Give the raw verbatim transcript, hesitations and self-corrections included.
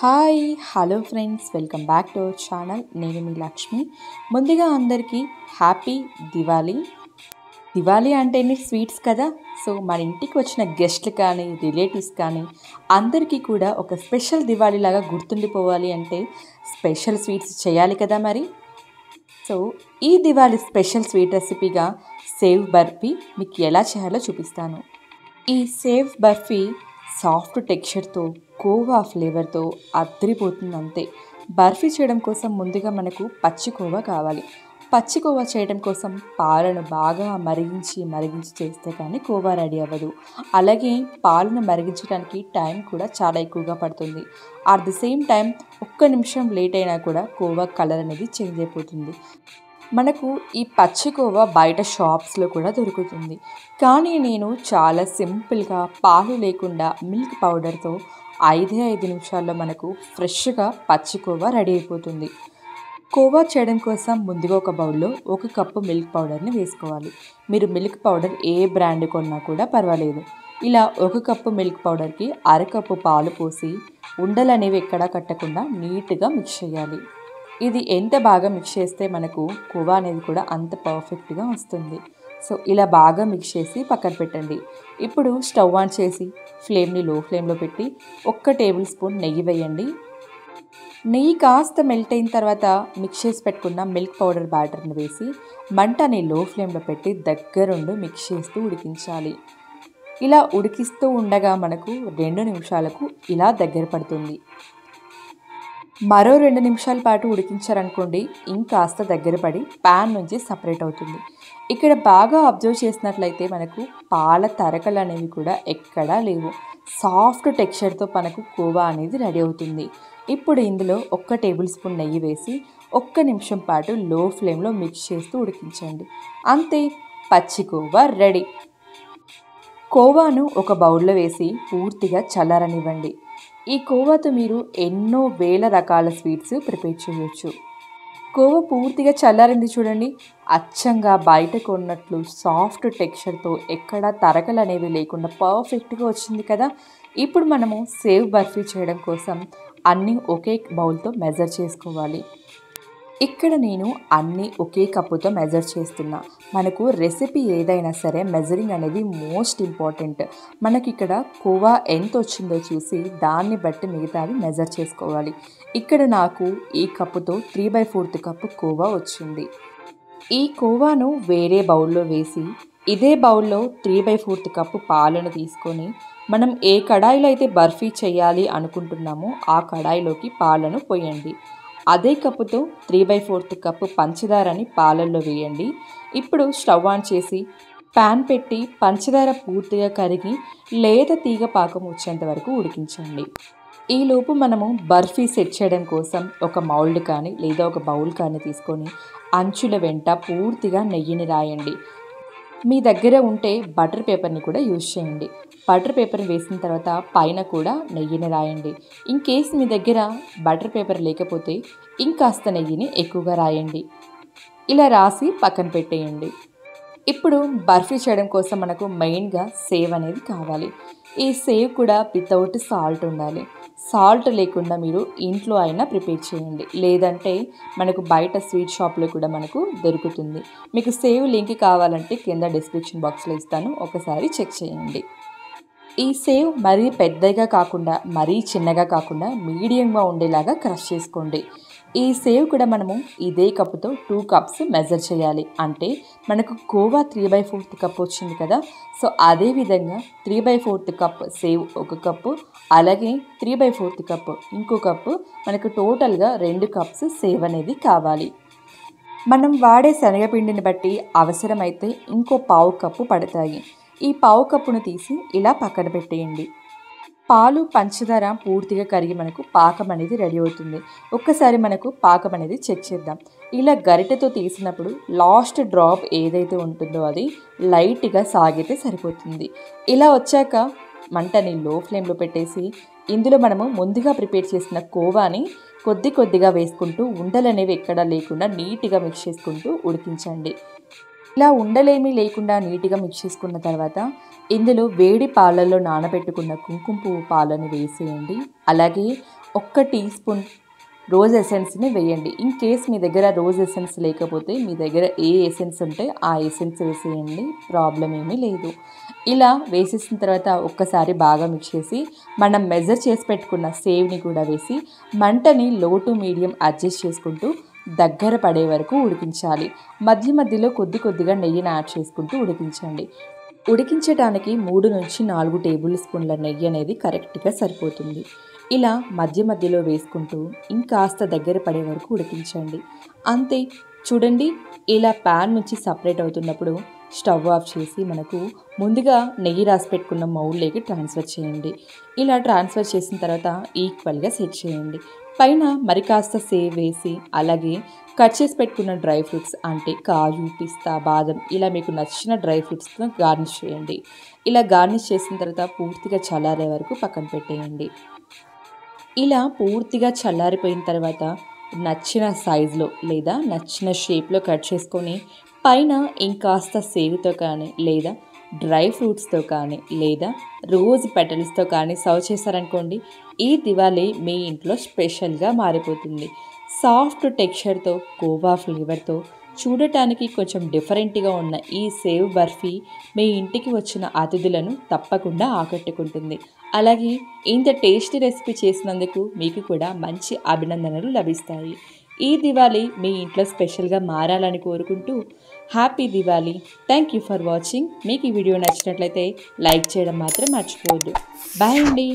Hi hello friends welcome back to our channel नेनु मी लक्ष्मी। मुंदुगा अंदरिकी हैप्पी दिवाली। दिवाली अंटेने स्वीट्स कदा, सो मन इंटिकी वच्चिन गेस्ट कानी रिलेटिव्स कानी अंदरिकी कूडा ओक स्पेशल दिवाली लागा गुर्तुंडिपोवाली अंटे स्पेशल स्वीट्स चेयाली कदा मरी। सो ई दिवाली स्पेशल स्वीट रेसिपीगा सेव बर्फी मीकु एला चेयालो चूपिस्तानु। ई सेव बर्फी సాఫ్ట్ టెక్స్చర్ తో కోవా ఫ్లేవర్ తో అద్రిపోతుంది అంతే। బర్ఫీ చేయడం కోసం ముందుగా మనకు పచ్చి కోవా కావాలి। పచ్చి కోవా చేయడం కోసం పాలను బాగా మరిగించి మరిగించి చేస్తే కానీ కోవా రెడీ అవ్వదు। అలాగే పాలను మరిగించడానికి టైం కూడా చాలా ఎక్కువగా పడుతుంది। అట్ ది సేమ్ టైం ఒక్క నిమిషం లేట్ అయినా కూడా కోవా కలర్ అనేది చేంజ్ అయిపోతుంది। మనకు ఈ పచ్చి కోవా బయట షాప్స్ లో కూడా దొరుకుతుంది, కానీ నేను చాలా సింపుల్ గా పాలు లేకుండా మిల్క్ పౌడర్ తో ఐదే ఐదు నిమిషాల్లో మనకు ఫ్రెష్ గా పచ్చి కోవా రెడీ అయిపోతుంది। కోవా చేయడం కోసం ముందుగా ఒక బౌల్ లో ఒక కప్పు మిల్క్ పౌడర్ ని వేసుకోవాలి। మీరు మిల్క్ పౌడర్ ఏ బ్రాండ్ కొన్నా కూడా పర్వాలేదు। ఇలా ఒక కప్పు మిల్క్ పౌడర్ కి అర కప్పు పాలు పోసి ఉండలనేవి ఎక్కడా కట్టకుండా నీట్ గా మిక్స్ చేయాలి। ఇది ఎంత బాగా మిక్స్ చేస్తే మనకు కోవా అనేది కూడా అంత పర్ఫెక్ట్ గా వస్తుంది। సో ఇలా బాగా మిక్స్ చేసి పక్కన పెట్టండి। ఇప్పుడు స్టవ్ ఆన్ చేసి ఫ్లేమ్ ని లో ఫ్లేమ్ లో పెట్టి ఒక టేబుల్ స్పూన్ నెయ్యి వేయండి। నెయ్యి కాస్త మెల్ట్ అయిన తర్వాత మిక్స్ చేసి పెట్టుకున్న మిల్క్ పౌడర్ బ్యాటర్ ని వేసి మంటని లో ఫ్లేమ్ లో పెట్టి దగ్గరుండి మిక్స్ చేస్తూ ఉడికించాలి। ఇలా ఉడికిస్తూ ఉండగా మనకు రెండు నిమిషాలకు ఇలా దగ్గర పడుతుంది। మరో రెండు నిమిషాల పాటు ఉడికించారనుకోండి, ఇంకాస్త దగ్గర పడి ప్యాన్ నుంచి సపరేట్ అవుతుంది। ఇక్కడ బాగా అబ్జర్వ్ చేసినట్లయితే మనకు పాల తరకలు అనేవి కూడా ఎక్కడా లేవు। సాఫ్ట్ టెక్స్చర్తో మనకు కోవా అనేది రెడీ అవుతుంది। ఇప్పుడు ఇందులో ఒక్క టేబుల్ స్పూన్ నెయ్యి వేసి ఒక్క నిమిషం పాటు లో ఫ్లేమ్లో మిక్స్ చేస్తూ ఉడికించండి। అంతే, పచ్చి కోవా రెడీ। కోవాను ఒక బౌల్లో వేసి పూర్తిగా చల్లారనివ్వండి। ఈ కోవాతో మీరు ఎన్నో వేల రకాల స్వీట్స్ ప్రిపేర్ చేయవచ్చు। కోవా పూర్తిగా చల్లారింది చూడండి, అచ్చంగా బయట కొన్నట్లు సాఫ్ట్ టెక్స్చర్తో ఎక్కడా తరకలు అనేవి లేకుండా పర్ఫెక్ట్గా వచ్చింది కదా। ఇప్పుడు మనము సేవ్ బర్ఫీ చేయడం కోసం అన్నీ ఒకే బౌల్తో మెజర్ చేసుకోవాలి। ఇక్కడ నేను అన్నీ ఒకే కప్పుతో మెజర్ చేస్తున్నా। మనకు రెసిపీ ఏదైనా సరే మెజరింగ్ అనేది మోస్ట్ ఇంపార్టెంట్। మనకి ఇక్కడ కోవా ఎంత వచ్చిందో చూసి దాన్ని బట్టి మిగతావి మెజర్ చేసుకోవాలి। ఇక్కడ నాకు ఈ కప్పుతో three by fourth cup khoa వచ్చింది। ఈ కోవాను వేరే బౌల్లో వేసి ఇదే బౌల్లో త్రీ బై ఫోర్త్ కప్పు పాలను తీసుకొని మనం ఏ కడాయిలో అయితే బర్ఫీ చేయాలి అనుకుంటున్నామో ఆ కడాయిలోకి పాలను పోయండి। అదే కప్పుతో త్రీ బై ఫోర్త్ కప్పు పంచదారని పాలల్లో వేయండి। ఇప్పుడు స్టవ్ ఆన్ చేసి ప్యాన్ పెట్టి పంచదార పూర్తిగా కరిగి లేత తీగ పాకం వచ్చేంత వరకు ఉడికించండి। ఈలోపు మనము బర్ఫీ సెట్ చేయడం కోసం ఒక మౌల్డ్ కానీ లేదా ఒక బౌల్ కానీ తీసుకొని అంచుల వెంట పూర్తిగా నెయ్యిని రాయండి। మీ దగ్గర ఉంటే బటర్ పేపర్ని కూడా యూజ్ చేయండి। బటర్ పేపర్ని వేసిన తర్వాత పైన కూడా నెయ్యిని రాయండి। ఇన్ కేస్ మీ దగ్గర బటర్ పేపర్ లేకపోతే ఇంకాస్త నెయ్యిని ఎక్కువగా రాయండి। ఇలా రాసి పక్కన పెట్టేయండి। ఇప్పుడు బర్ఫీ చేయడం కోసం మనకు మెయిన్గా సేవ్ అనేది కావాలి। ఈ సేవ్ కూడా వితౌట్ సాల్ట్ ఉండాలి। సాల్ట్ లేకుండా మీరు ఇంట్లో అయినా ప్రిపేర్ చేయండి, లేదంటే మనకు బయట స్వీట్ షాప్లో కూడా మనకు దొరుకుతుంది। మీకు సేవ్ లింక్ కావాలంటే కింద డిస్క్రిప్షన్ బాక్స్లో ఇస్తాను, ఒకసారి చెక్ చేయండి। ఈ సేవ్ మరీ పెద్దగా కాకుండా మరీ చిన్నగా కాకుండా మీడియంగా ఉండేలాగా క్రష్ చేసుకోండి। ఈ సేవ్ కూడా మనము ఇదే కప్పుతో టూ కప్స్ మెజర్ చేయాలి। అంటే మనకు khoa three by fourth cup వచ్చింది కదా, సో అదేవిధంగా three by fourth cup sev ఒక కప్పు, అలాగే త్రీ బై ఫోర్త్ కప్ ఇంకో కప్పు, మనకు టోటల్గా రెండు కప్స్ సేవ్ అనేది కావాలి। మనం వాడే శనగపిండిని బట్టి అవసరమైతే ఇంకో పావు కప్పు పడతాయి। ఈ పావు కప్పును తీసి ఇలా పక్కన పెట్టేయండి। పాలు పంచదార పూర్తిగా కరిగి మనకు పాకం అనేది రెడీ అవుతుంది। ఒక్కసారి మనకు పాకం అనేది చెక్ చేద్దాం। ఇలా గరిటెతో తీసినప్పుడు లాస్ట్ డ్రాప్ ఏదైతే ఉంటుందో అది లైట్గా సాగితే సరిపోతుంది। ఇలా వచ్చాక మంటని లో ఫ్లేమ్లో పెట్టేసి ఇందులో మనము ముందుగా ప్రిపేర్ చేసిన కోవాని కొద్ది కొద్దిగా వేసుకుంటూ ఉండలు అనేవి ఎక్కడా లేకుండా నీట్గా మిక్స్ చేసుకుంటూ ఉడికించండి। ఇలా ఉండలేమీ లేకుండా నీట్గా మిక్స్ చేసుకున్న తర్వాత ఇందులో వేడి పాలల్లో నానబెట్టుకున్న కుంకుమ పువ్వు పాలను వేసేయండి, అలాగే ఒక్క టీ స్పూన్ రోజ్ ఎసెన్స్ని వేయండి. ఇన్ కేస్ మీ దగ్గర రోజ్ ఎసెన్స్ లేకపోతే మీ దగ్గర ఏ ఎసెన్స్ ఉంటే ఆ ఎసెన్స్ వేసేయండి, ప్రాబ్లం ఏమీ లేదు. ఇలా వేసేసిన తర్వాత ఒక్కసారి బాగా మిక్స్ చేసి మనం మెజర్ చేసి పెట్టుకున్న సేవ్ని కూడా వేసి మంటని లో టు మీడియం అడ్జస్ట్ చేసుకుంటూ దగ్గర పడే వరకు ఉడికించాలి. మధ్య మధ్యలో కొద్ది కొద్దిగా నెయ్యిని యాడ్ చేసుకుంటూ ఉడికించండి. ఉడికించడానికి మూడు నుంచి నాలుగు టేబుల్ స్పూన్ల నెయ్యి అనేది కరెక్ట్గా సరిపోతుంది. ఇలా మధ్య మధ్యలో వేసుకుంటూ ఇంకాస్త దగ్గర పడే వరకు ఉడికించండి. అంతే, చూడండి ఇలా ప్యాన్ నుంచి సపరేట్ అవుతున్నప్పుడు స్టవ్ ఆఫ్ చేసి మనకు ముందుగా నెయ్యి రాసి పెట్టుకున్న మౌల్లోకి ట్రాన్స్ఫర్ చేయండి. ఇలా ట్రాన్స్ఫర్ చేసిన తర్వాత ఈక్వల్గా సెట్ చేయండి. పైన మరి కాస్త సేవ్ వేసి అలాగే కట్ చేసి పెట్టుకున్న డ్రై ఫ్రూట్స్ అంటే కాజు, పిస్తా, బాదం ఇలా మీకు నచ్చిన డ్రై ఫ్రూట్స్తో గార్నిష్ చేయండి. ఇలా గార్నిష్ చేసిన తర్వాత పూర్తిగా చల్లారే వరకు పక్కన పెట్టేయండి. ఇలా పూర్తిగా చల్లారిపోయిన తర్వాత నచ్చిన సైజులో లేదా నచ్చిన షేప్లో కట్ చేసుకొని పైన ఇంకాస్త సేవ్తో కానీ లేదా డ్రై ఫ్రూట్స్తో కానీ లేదా రోజ్ పెటల్స్తో కానీ సర్వ్ చేశారనుకోండి, ఈ దివాళీ మీ ఇంట్లో స్పెషల్గా మారిపోతుంది. సాఫ్ట్ టెక్స్చర్తో, గోవా ఫ్లేవర్తో, చూడటానికి కొంచెం డిఫరెంట్గా ఉన్న ఈ సేవ్ బర్ఫీ మీ ఇంటికి వచ్చిన అతిథులను తప్పకుండా ఆకట్టుకుంటుంది. అలాగే ఇంత టేస్టీ రెసిపీ చేసినందుకు మీకు కూడా మంచి అభినందనలు లభిస్తాయి. ఈ దివాళీ మీ ఇంట్లో స్పెషల్గా మారాలని కోరుకుంటూ happy Diwali. Thank you for watching. మీకు ఈ వీడియో నచ్చినట్లయితే లైక్ చేయడం మాత్రం మర్చిపోవద్దు. బాయ్ అండి.